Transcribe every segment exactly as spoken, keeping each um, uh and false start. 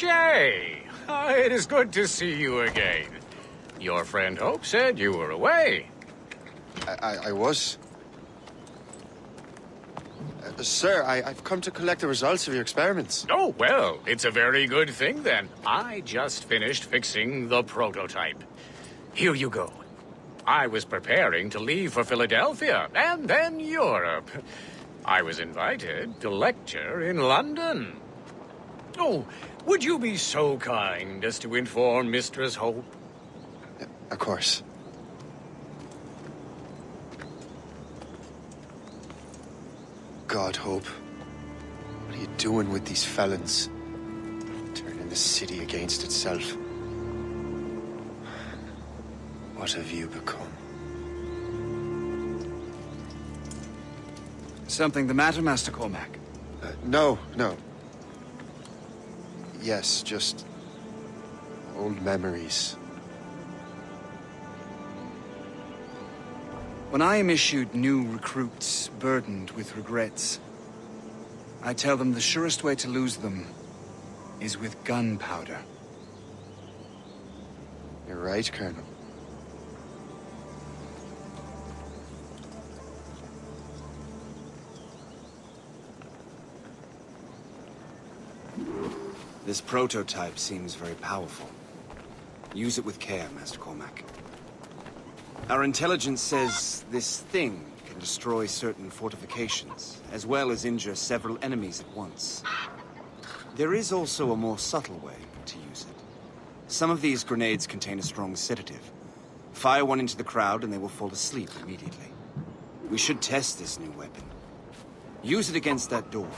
O'Shea! Uh, it is good to see you again. Your friend Hope said you were away. I, I, I was. Uh, sir, I, I've come to collect the results of your experiments. Oh, well, it's a very good thing, then. I just finished fixing the prototype. Here you go. I was preparing to leave for Philadelphia, and then Europe. I was invited to lecture in London. Oh, would you be so kind as to inform Mistress Hope? Of course. God, Hope. What are you doing with these felons? Turning the city against itself. What have you become? Something the matter, Master Cormac? Uh, no, no. Yes, just old memories. When I am issued new recruits burdened with regrets, I tell them the surest way to lose them is with gunpowder. You're right, Colonel. This prototype seems very powerful. Use it with care, Master Cormac. Our intelligence says this thing can destroy certain fortifications, as well as injure several enemies at once. There is also a more subtle way to use it. Some of these grenades contain a strong sedative. Fire one into the crowd and they will fall asleep immediately. We should test this new weapon. Use it against that door.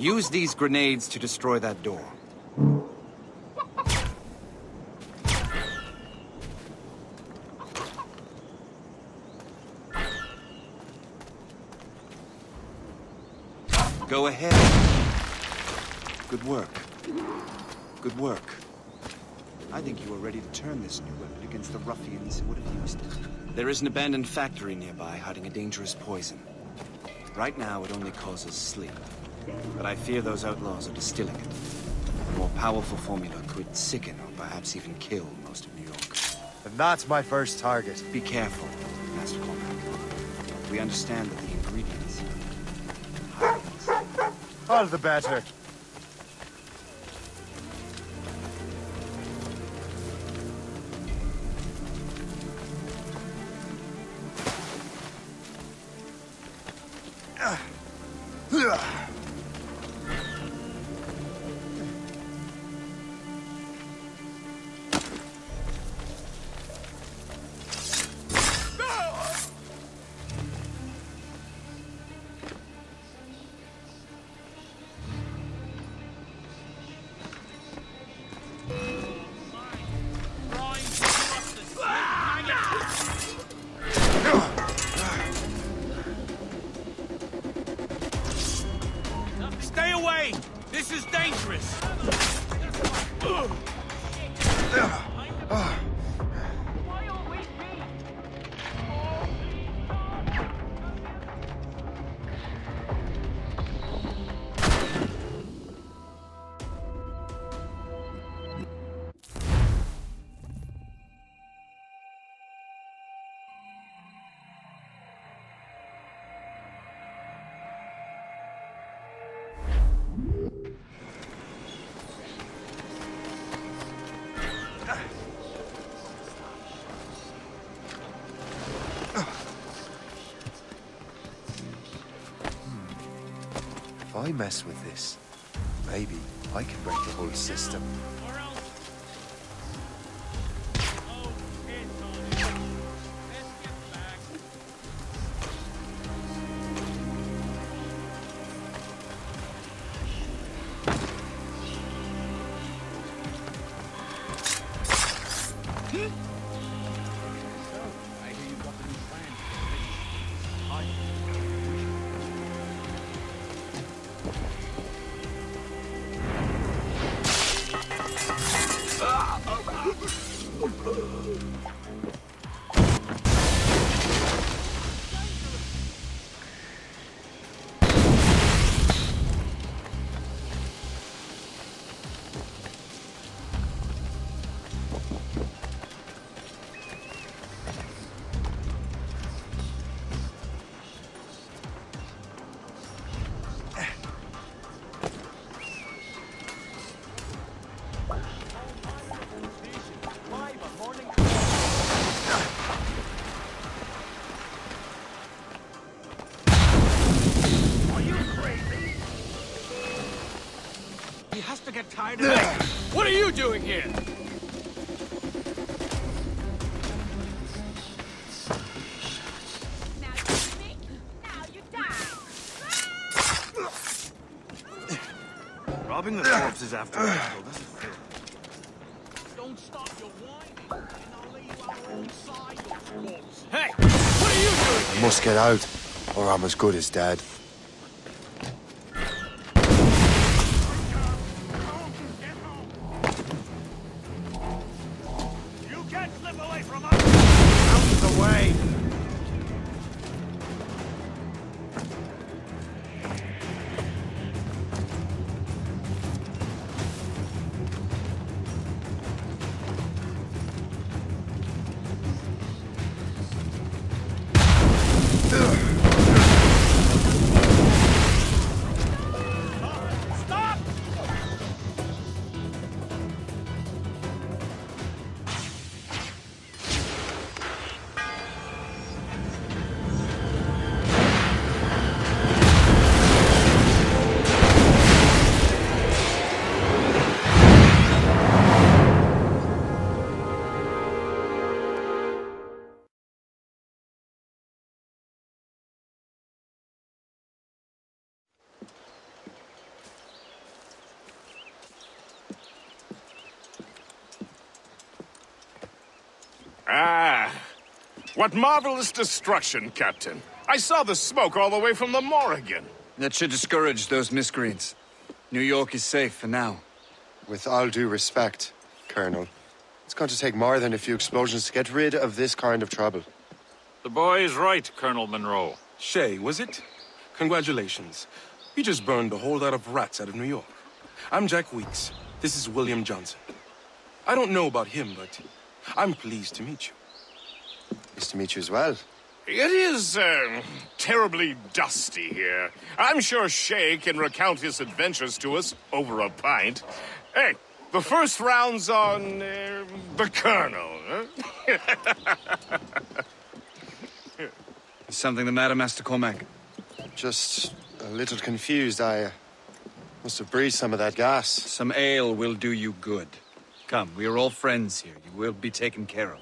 Use these grenades to destroy that door. Go ahead. Good work. Good work. I think you are ready to turn this new weapon against the ruffians who would have used it. There is an abandoned factory nearby hiding a dangerous poison. Right now, it only causes sleep. But I fear those outlaws are distilling it. A more powerful formula could sicken or perhaps even kill most of New York. And that's my first target. Be careful, Master Cormac. We understand that the ingredients are highlands. All the better. I mess with this, maybe I can break the whole system. get tired of it. What are you doing here? Robbing the corpses after battle doesn't fit. Don't stop your whining, and I'll lay you out inside your corpse. Hey! What are you doing here? I must get out, or I'm as good as dead. Ah, what marvelous destruction, Captain. I saw the smoke all the way from the Morrigan. That should discourage those miscreants. New York is safe for now. With all due respect, Colonel, it's going to take more than a few explosions to get rid of this kind of trouble. The boy is right, Colonel Monroe. Shay, was it? Congratulations. You just burned a whole lot of rats out of New York. I'm Jack Weeks. This is William Johnson. I don't know about him, but I'm pleased to meet you. Pleased to meet you as well. It is uh, terribly dusty here. I'm sure Shay can recount his adventures to us over a pint. Hey, the first round's on uh, the Colonel. Huh? Is something the matter, Master Cormac? Just a little confused. I uh, must have breathed some of that gas. Some ale will do you good. Come, we are all friends here. You will be taken care of.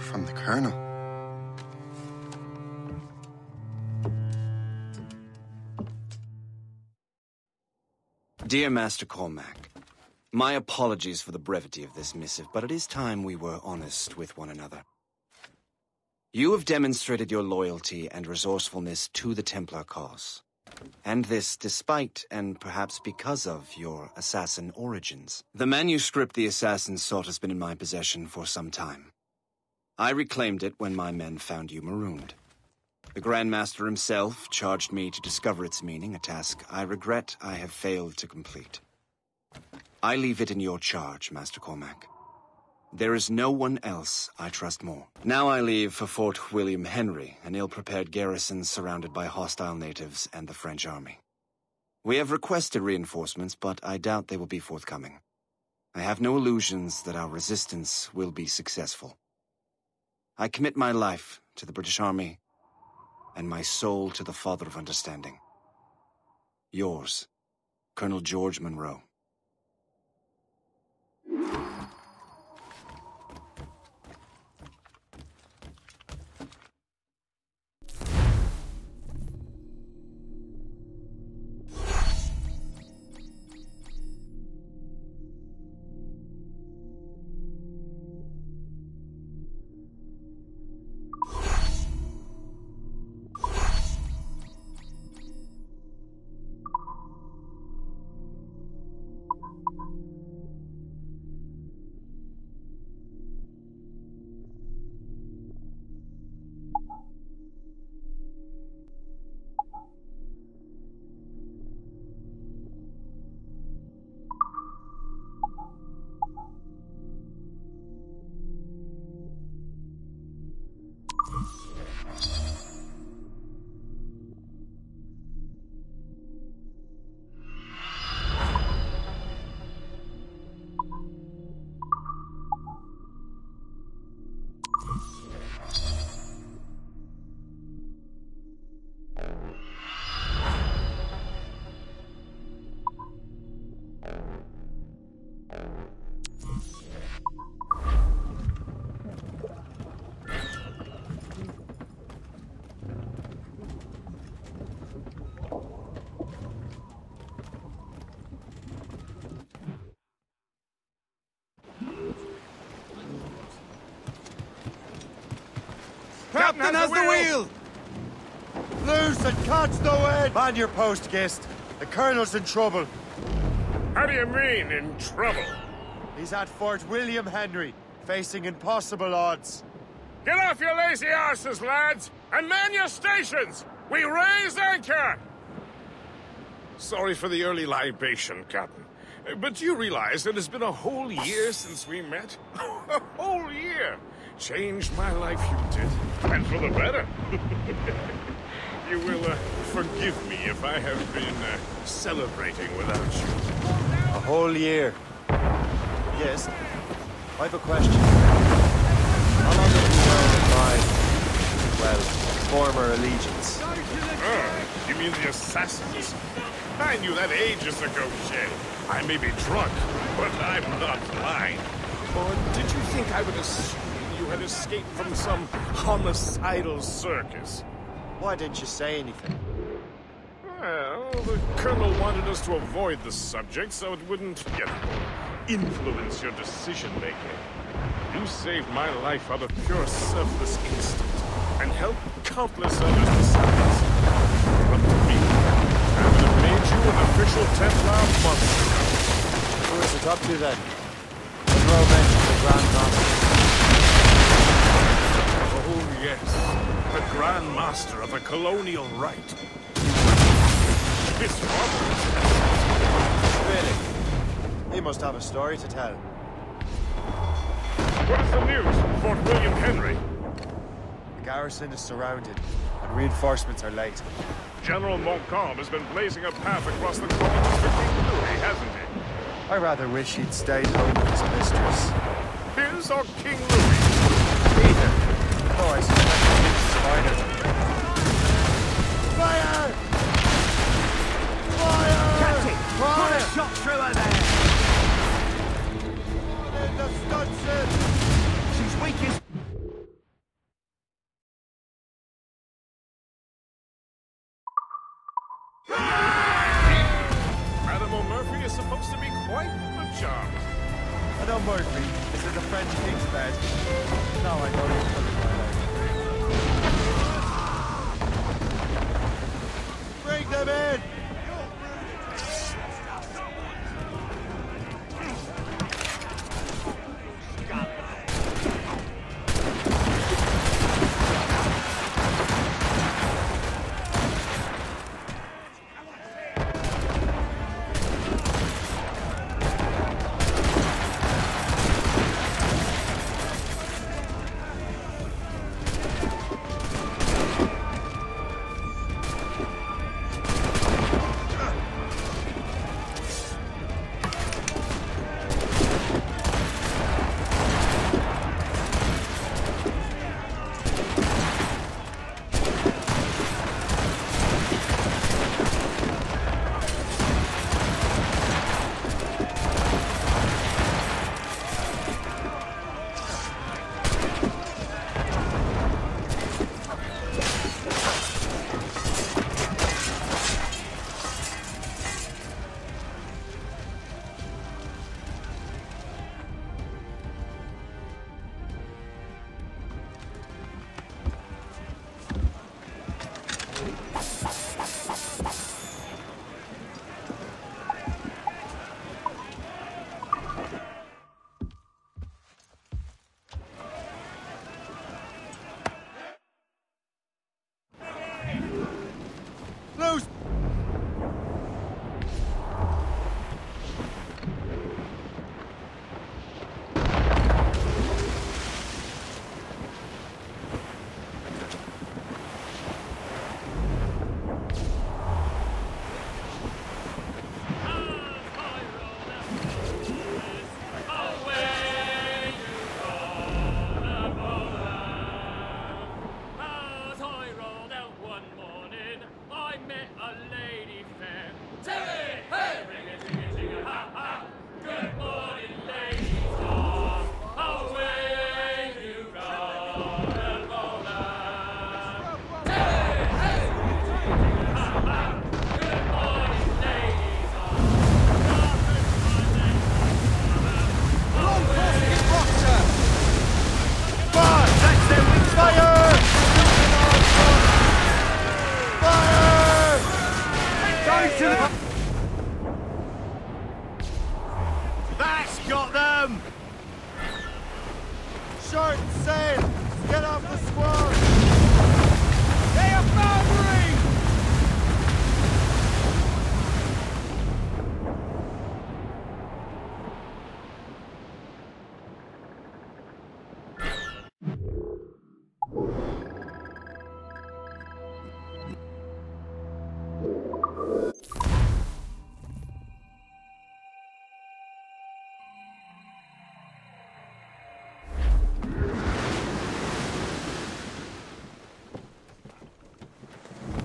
From the Colonel. Dear Master Cormac, my apologies for the brevity of this missive, but it is time we were honest with one another. You have demonstrated your loyalty and resourcefulness to the Templar cause, and this despite, and perhaps because of, your assassin origins. The manuscript the assassin sought has been in my possession for some time. I reclaimed it when my men found you marooned. The Grand Master himself charged me to discover its meaning, a task I regret I have failed to complete. I leave it in your charge, Master Cormac. There is no one else I trust more. Now I leave for Fort William Henry, an ill-prepared garrison surrounded by hostile natives and the French army. We have requested reinforcements, but I doubt they will be forthcoming. I have no illusions that our resistance will be successful. I commit my life to the British Army and my soul to the Father of Understanding. Yours, Colonel George Monroe. Captain has the wheel! Loose and catch the wind! Man your post, guest. The Colonel's in trouble. How do you mean, in trouble? He's at Fort William Henry, facing impossible odds. Get off your lazy asses, lads, and man your stations! We raise anchor! Sorry for the early libation, Captain. But you realize it has been a whole year since we met? A whole year! Changed my life, you did. And for the better. You will uh, forgive me if I have been uh, celebrating without you. A whole year. Yes. I have a question. How long have you known my, well, former allegiance? Oh, you mean the assassins? I knew that ages ago, Shed. I may be drunk, but I'm not blind. Or did you think I would assume you had escaped from some homicidal circus? Why didn't you say anything? Well, the Colonel wanted us to avoid the subject so it wouldn't, you know, influence your decision-making. You saved my life out of pure selfless instinct, and helped countless others besides. But to me, I would have made you an official Templar monster. Who is it up to then? Monroe mentioned the Grand Master. Oh, yes. The Grand Master of the colonial rite. This robbery. Really? He must have a story to tell. What is the news, Fort William Henry? The garrison is surrounded, and reinforcements are late. General Montcalm has been blazing a path across the colonies for King Louis, hasn't he? I rather wish he'd stayed home with his mistress. His or King Louis? Either. Oh, I suspect it's a spider. Fire! Fire! Captain! Fire! Put a shot through her there! Put in the stunson! She's weak as... Madame O'Murphy is supposed to be quite the charm. Madame Murphy is in the French king's bed. Now I know you're coming. Bring them in! Loose!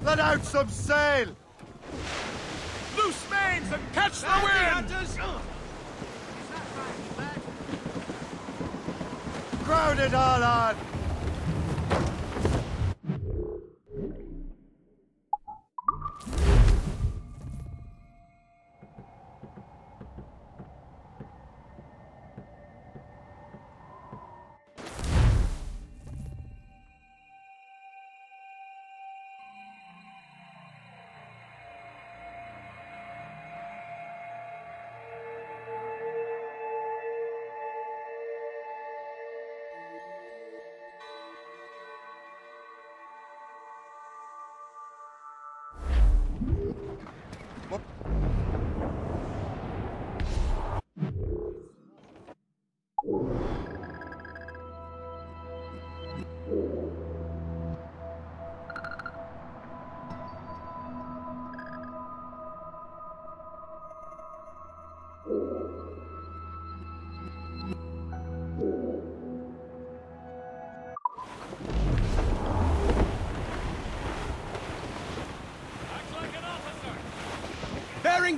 Let out some sail! Loose mains and catch the wind! Crowd it all on!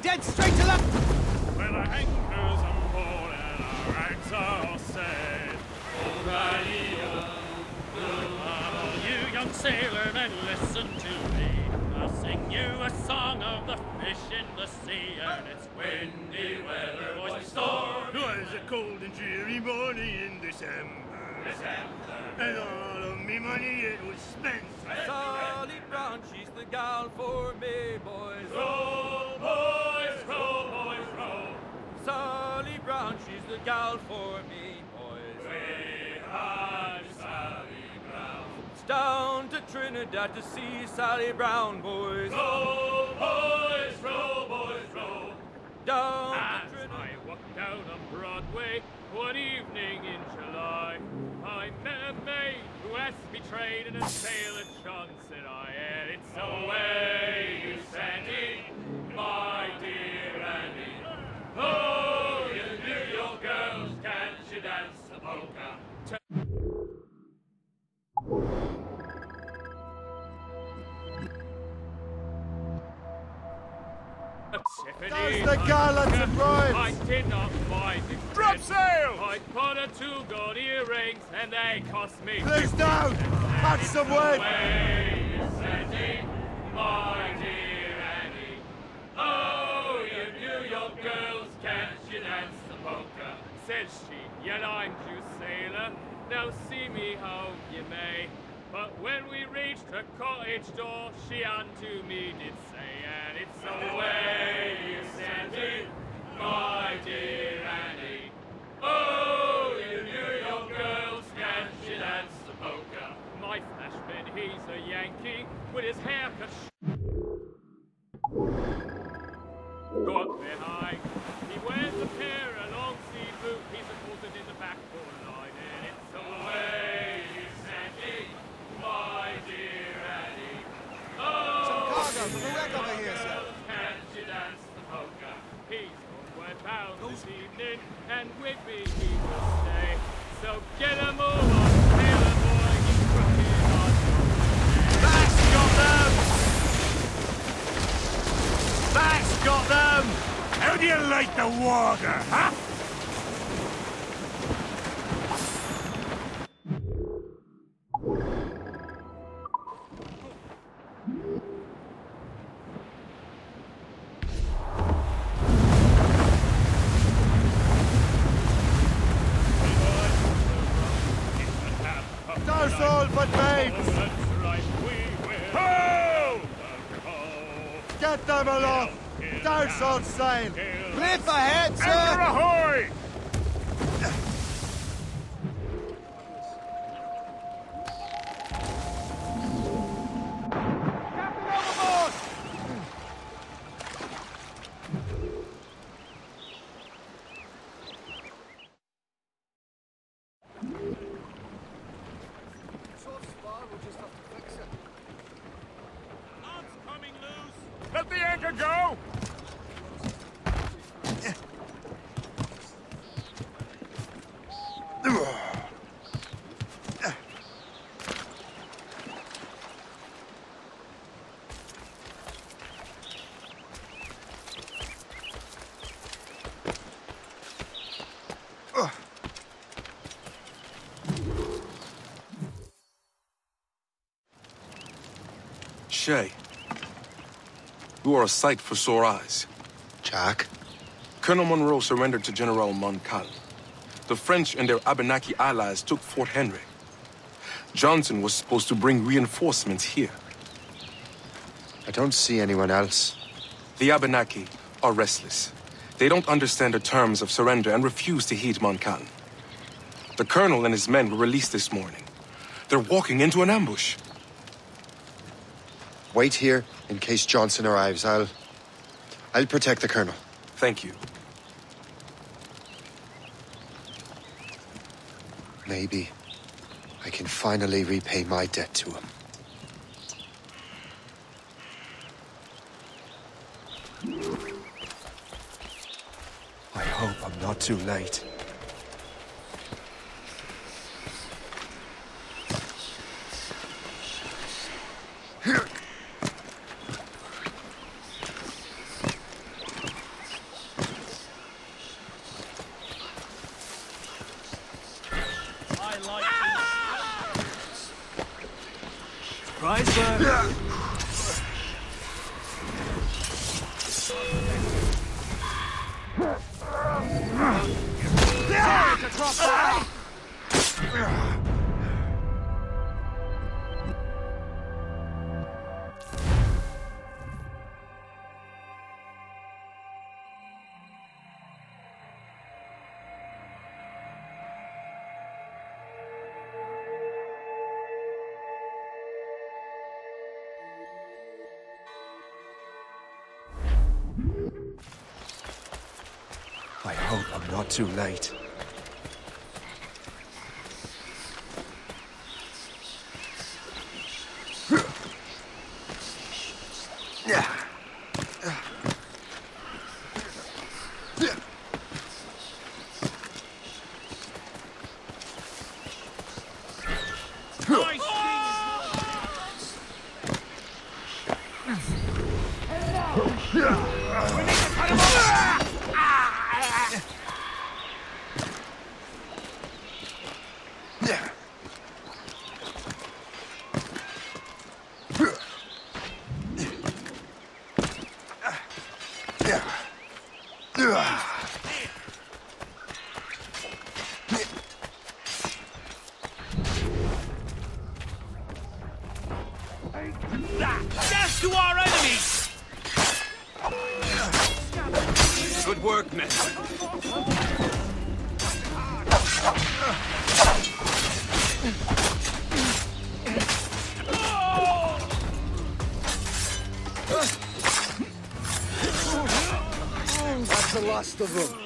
Dead straight to left! Well, our anchors on board and our rags are all set. Old idea. You young sailormen, listen to me. I'll sing you a song of the fish in the sea and its windy weather, voice storm. Twas a cold and dreary morning in December. December. And all of me money it was spent. Solly Brown, she's the gal for me, boys. Roll, boys. Sally Brown, she's the gal for me, boys. We are Sally Brown. It's down to Trinidad to see Sally Brown, boys. Row, boys, row, boys, row. Down As to Trinidad. I walked down on Broadway one evening in July. I met a maid who asked me trade in a sailor chum, said I, and it's away you sent it, my dear Annie. Oh, you New York girls, can't you dance the polka? There's the gallants and brides! I did not find it. Drop sails! I put a two gold earrings and they cost me. Please down! Catch some wind! My dear Annie. Oh, you New York girls. Can't you dance the polka? Says she, yet I'm you sailor, now see me how ye may. But when we reached her cottage door, she unto me did say, and it's away you sent it, my dear Annie. Oh, you New York girls, can't you dance the polka? My flashman, he's a Yankee, with his hair cut short. Go up there high. He wears a pair of long sea boot. He's supported in the back corner line, and it's away, you Sandy, my dear Annie. Oh, some cargo from the wreck over here, sir. Can't dance the poker. He's onward bound this evening, and with me he will stay. So get 'em all on Taylor boy. He's crooked on your That's got them. That's got them! How do you like the water, huh? On sail! Cliff ahead, sir! Anchor ahoy! Captain overboard! Short spar, we'll just have to fix it. Arms coming loose! Let the anchor go! Shay, you are a sight for sore eyes. Jack? Colonel Monroe surrendered to General Montcalm. The French and their Abenaki allies took Fort Henry. Johnson was supposed to bring reinforcements here. I don't see anyone else. The Abenaki are restless. They don't understand the terms of surrender and refuse to heed Montcalm. The colonel and his men were released this morning. They're walking into an ambush. Wait here in case Johnson arrives. I'll... I'll protect the colonel. Thank you. Maybe I can finally repay my debt to him. I hope I'm not too late. I hope I'm not too late. last of them.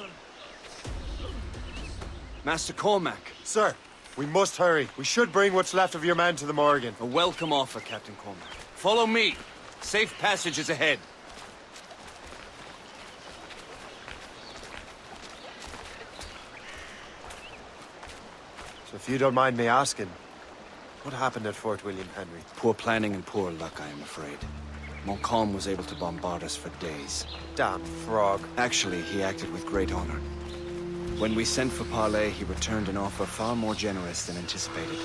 Master Cormac. Sir, we must hurry. We should bring what's left of your men to the Morrigan. A welcome offer, Captain Cormac. Follow me. Safe passage is ahead. So if you don't mind me asking, what happened at Fort William Henry? Poor planning and poor luck, I am afraid. Montcalm was able to bombard us for days. Damn frog. Actually, he acted with great honor. When we sent for parley, he returned an offer far more generous than anticipated.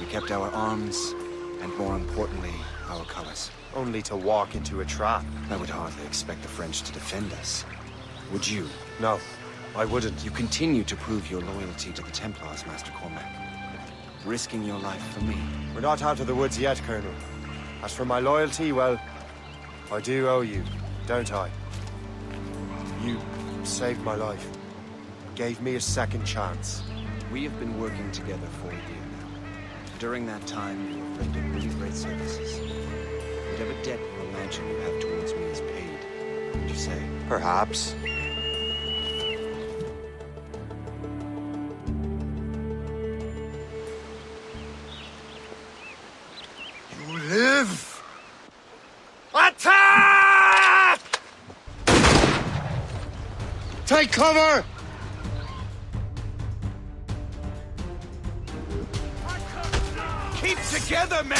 We kept our arms, and more importantly, our colors. Only to walk into a trap. I would hardly expect the French to defend us. Would you? No, I wouldn't. You continue to prove your loyalty to the Templars, Master Cormac. Risking your life for me. We're not out of the woods yet, Colonel. As for my loyalty, well, I do owe you, don't I? You saved my life. Gave me a second chance. We have been working together for a year now. During that time, you have rendered really great services. Whatever debt or mansion you have towards me is paid, would you say? Perhaps. Take cover! Keep together, men!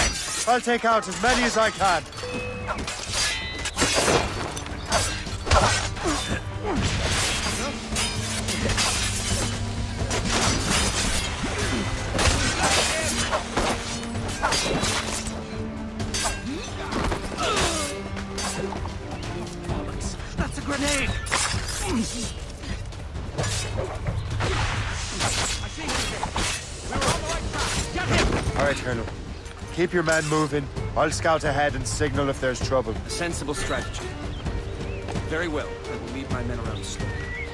I'll take out as many as I can. That's a grenade! All right, Colonel. Keep your men moving. I'll scout ahead and signal if there's trouble. A sensible strategy. Very well. I will lead my men around slowly.